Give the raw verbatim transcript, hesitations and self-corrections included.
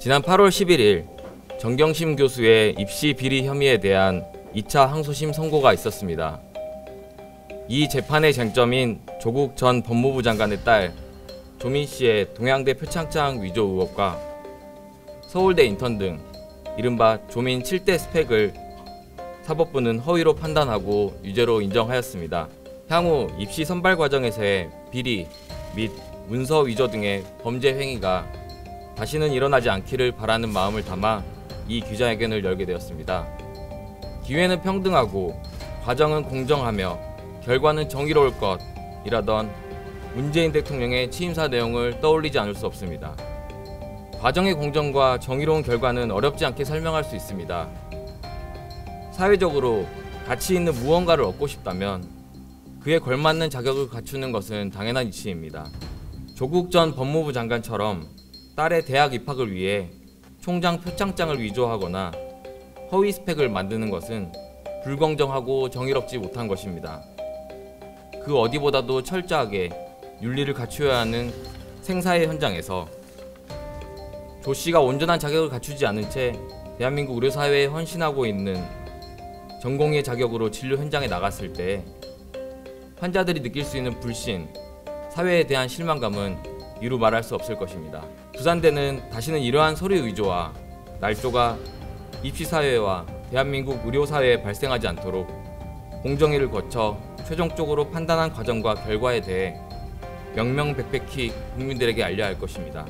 지난 팔월 십일일 정경심 교수의 입시 비리 혐의에 대한 이 차 항소심 선고가 있었습니다. 이 재판의 쟁점인 조국 전 법무부 장관의 딸 조민 씨의 동양대 표창장 위조 의혹과 서울대 인턴 등 이른바 조민 칠 대 스펙을 사법부는 허위로 판단하고 유죄로 인정하였습니다. 향후 입시 선발 과정에서의 비리 및 문서 위조 등의 범죄 행위가 다시는 일어나지 않기를 바라는 마음을 담아 이 기자회견을 열게 되었습니다. 기회는 평등하고 과정은 공정하며 결과는 정의로울 것이라던 문재인 대통령의 취임사 내용을 떠올리지 않을 수 없습니다. 과정의 공정과 정의로운 결과는 어렵지 않게 설명할 수 있습니다. 사회적으로 가치 있는 무언가를 얻고 싶다면 그에 걸맞는 자격을 갖추는 것은 당연한 이치입니다. 조국 전 법무부 장관처럼 딸의 대학 입학을 위해 총장 표창장을 위조하거나 허위 스펙을 만드는 것은 불공정하고 정의롭지 못한 것입니다. 그 어디보다도 철저하게 윤리를 갖추어야 하는 생사의 현장에서 조 씨가 온전한 자격을 갖추지 않은 채 대한민국 의료사회에 헌신하고 있는 전공의 자격으로 진료 현장에 나갔을 때 환자들이 느낄 수 있는 불신, 사회에 대한 실망감은 이루 말할 수 없을 것입니다. 부산대는 다시는 이러한 서류 위조와 날조가 입시사회와 대한민국 의료사회에 발생하지 않도록 공정위를 거쳐 최종적으로 판단한 과정과 결과에 대해 명명백백히 국민들에게 알려야 할 것입니다.